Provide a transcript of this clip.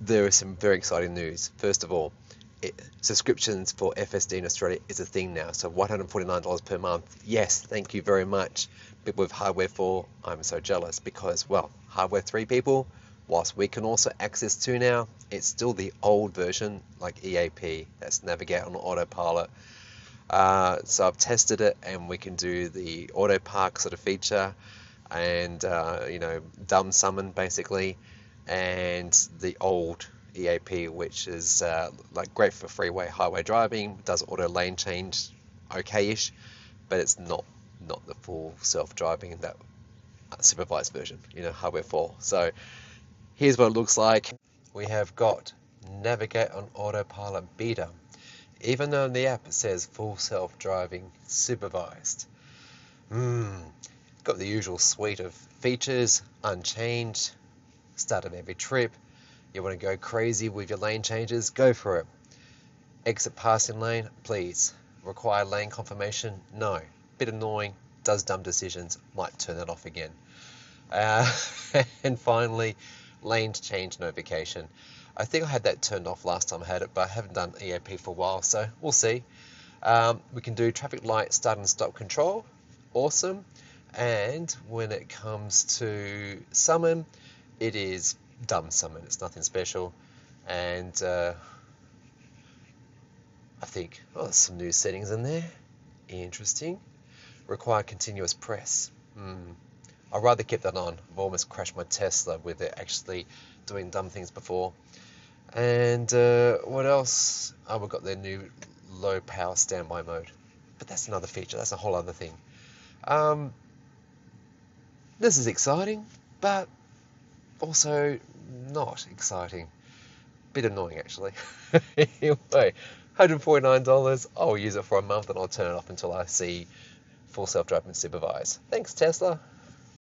there is some very exciting news. First of all, subscriptions for FSD in Australia is a thing now. So $149 per month. Yes, thank you very much. But with Hardware 4, I'm so jealous because, well, Hardware 3 people, whilst we can also access to now, it's still the old version, like EAP, that's Navigate on Autopilot. So I've tested it and we can do the auto park sort of feature and, you know, dumb summon basically, and the old EAP, which is like great for freeway highway driving, does auto lane change okay-ish, but it's not the full self-driving in that supervised version, you know, Hardware 4. So here's what it looks like. We have got Navigate on Autopilot Beta. Even though in the app it says full self-driving supervised. Got the usual suite of features, unchanged, start of every trip. You want to go crazy with your lane changes, go for it. Exit passing lane, please. Require lane confirmation, no. Bit annoying, does dumb decisions, might turn that off again. And finally, lane change notification. I think I had that turned off last time I had it, but I haven't done EAP for a while, so we'll see. We can do traffic light start and stop control, awesome. And when it comes to summon, it is dumb summon, it's nothing special. And I think, oh, there's some new settings in there, interesting. Require continuous press. I'd rather keep that on. I've almost crashed my Tesla with it actually doing dumb things before. And what else? Oh, we've got their new low power standby mode, but that's another feature, that's a whole other thing. This is exciting, but also not exciting. Bit annoying actually. Anyway, $149, I'll use it for a month and I'll turn it off until I see full self-driving supervised. Thanks, Tesla.